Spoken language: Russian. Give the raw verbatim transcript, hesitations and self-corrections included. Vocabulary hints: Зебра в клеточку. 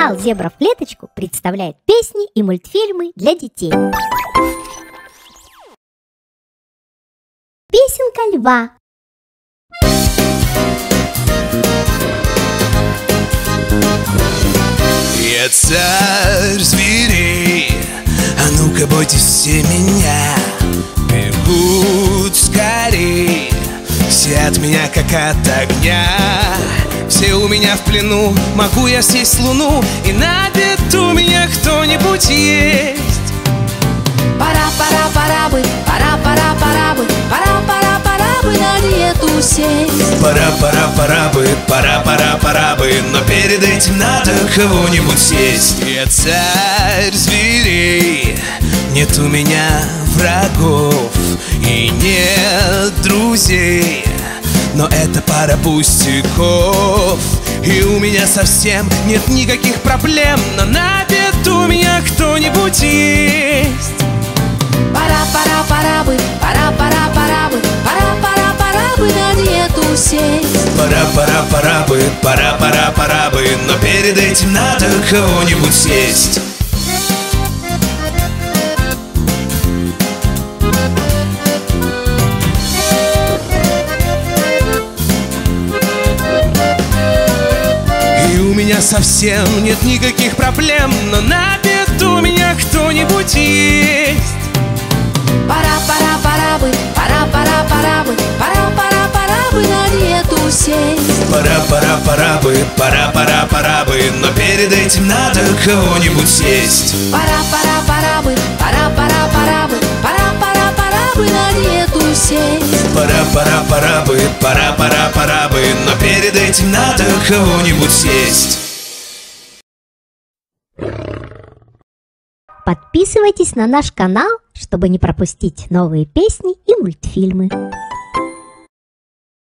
Канал «Зебра в клеточку» представляет песни и мультфильмы для детей. Песенка льва. Я царь зверей, а ну-ка бойтесь все меня. Бегут скорей, все от меня как от огня. Все у меня в плену, могу я съесть луну, и на обед у меня кто-нибудь есть. Пора, пора, пора бы, пора, пора, пора бы, пора, пора, пора бы на диету сесть. Пора, пора, пора бы, пора, пора, пора бы, но перед этим надо кого-нибудь съесть. Я царь зверей, нет у меня врагов и нет друзей, но это пара пустяков. И у меня совсем нет никаких проблем, но на обед у меня кто-нибудь есть. Пора, пора, пора бы, пора, пора, пора бы, пора, пора, пора бы на диету сесть. Пора, пора, пора бы, пора, пора, пора бы, но перед этим надо кого-нибудь съесть. У меня совсем нет никаких проблем, но на обед у меня кто-нибудь есть. Пора, пора, пора бы, пора, пора, пора бы, пора, пора, пора бы на диету сесть. Пора, пора, пора бы, пора, пора, пора бы, но перед этим надо кого-нибудь съесть. Пора, пора, пора бы, пора, пора, пора бы, пора, пора, пора бы на диету сесть. Пора, пора, пора бы, пора, пора, пора бы, но перед этим надо кого-нибудь съесть. Подписывайтесь на наш канал, чтобы не пропустить новые песни и мультфильмы.